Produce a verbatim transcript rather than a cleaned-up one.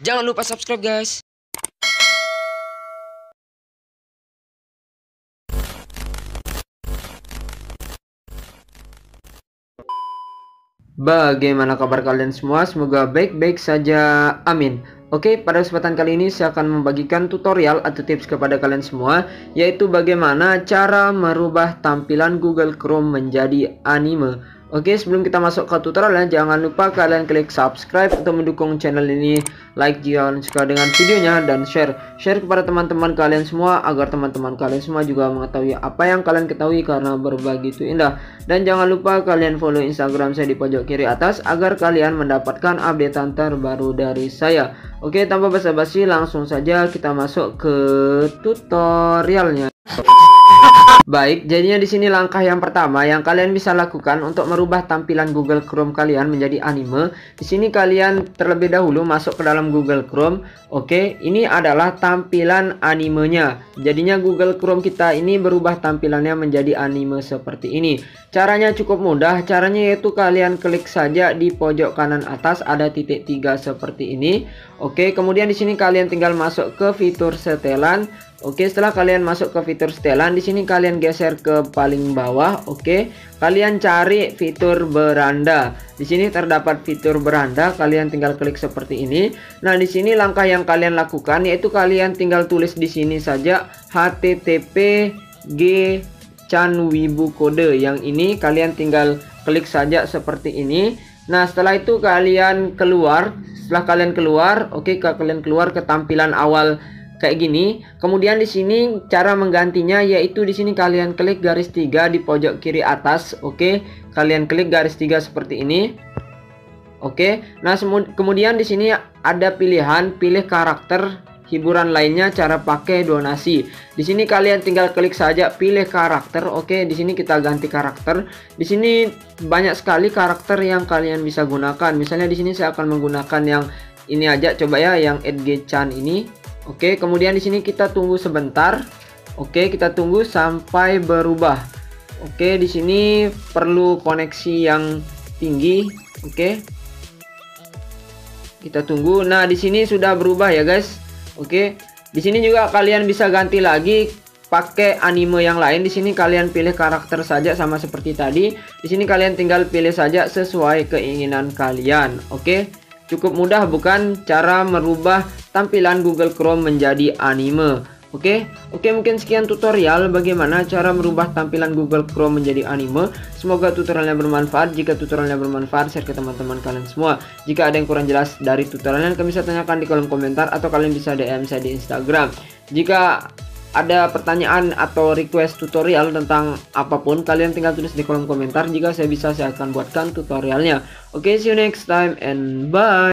Jangan lupa subscribe, guys. Bagaimana kabar kalian semua? Semoga baik-baik saja, amin. Oke, pada kesempatan kali ini saya akan membagikan tutorial atau tips kepada kalian semua, yaitu bagaimana cara merubah tampilan Google Chrome menjadi anime. Oke, sebelum kita masuk ke tutorialnya, jangan lupa kalian klik subscribe untuk mendukung channel ini, like jika kalian suka dengan videonya, dan share share kepada teman-teman kalian semua agar teman-teman kalian semua juga mengetahui apa yang kalian ketahui, karena berbagi itu indah. Dan jangan lupa kalian follow Instagram saya di pojok kiri atas agar kalian mendapatkan updatean terbaru dari saya. Oke, tanpa basa-basi langsung saja kita masuk ke tutorialnya. Baik, jadinya di sini langkah yang pertama yang kalian bisa lakukan untuk merubah tampilan Google Chrome kalian menjadi anime. Di sini kalian terlebih dahulu masuk ke dalam Google Chrome. Oke, ini adalah tampilan animenya. Jadinya Google Chrome kita ini berubah tampilannya menjadi anime seperti ini. Caranya cukup mudah. Caranya yaitu kalian klik saja di pojok kanan atas ada titik tiga seperti ini. Oke, kemudian di sini kalian tinggal masuk ke fitur setelan. Oke, setelah kalian masuk ke fitur setelan, di sini kalian geser ke paling bawah. Oke, kalian cari fitur beranda. Di sini terdapat fitur beranda, kalian tinggal klik seperti ini. Nah, di sini langkah yang kalian lakukan yaitu kalian tinggal tulis di sini saja H T T P G Canwibu Code. Yang ini kalian tinggal klik saja seperti ini. Nah, setelah itu kalian keluar. Setelah kalian keluar, oke, kalian keluar ke tampilan awal kayak gini. Kemudian di sini cara menggantinya yaitu di sini kalian klik garis tiga di pojok kiri atas. Oke, kalian klik garis tiga seperti ini. Oke, nah kemudian di sini ada pilihan pilih karakter hiburan lainnya cara pakai donasi. Di sini kalian tinggal klik saja pilih karakter. Oke, di sini kita ganti karakter. Di sini banyak sekali karakter yang kalian bisa gunakan. Misalnya di sini saya akan menggunakan yang ini aja, coba ya, yang Edge Chan ini. Oke, kemudian di sini kita tunggu sebentar. Oke, kita tunggu sampai berubah. Oke, di sini perlu koneksi yang tinggi. Oke, kita tunggu. Nah, di sini sudah berubah ya, guys. Oke, di sini juga kalian bisa ganti lagi pakai anime yang lain. Di sini kalian pilih karakter saja sama seperti tadi. Di sini kalian tinggal pilih saja sesuai keinginan kalian. Oke. Cukup mudah bukan cara merubah tampilan Google Chrome menjadi anime. Oke, oke mungkin sekian tutorial bagaimana cara merubah tampilan Google Chrome menjadi anime. Semoga tutorialnya bermanfaat. Jika tutorialnya bermanfaat, share ke teman-teman kalian semua. Jika ada yang kurang jelas dari tutorialnya, kalian bisa tanyakan di kolom komentar atau kalian bisa D M saya di Instagram. Jika ada pertanyaan atau request tutorial tentang apapun, kalian tinggal tulis di kolom komentar. Jika saya bisa, saya akan buatkan tutorialnya. Oke, see you next time and bye.